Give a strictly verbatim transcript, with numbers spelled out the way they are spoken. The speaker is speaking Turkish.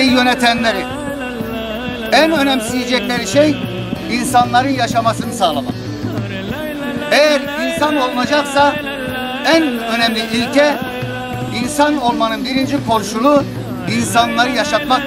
ülkeyi yönetenleri en önemseyecekleri şey insanların yaşamasını sağlamak. Eğer insan olunacaksa en önemli ilke insan olmanın birinci koşulu insanları yaşatmak.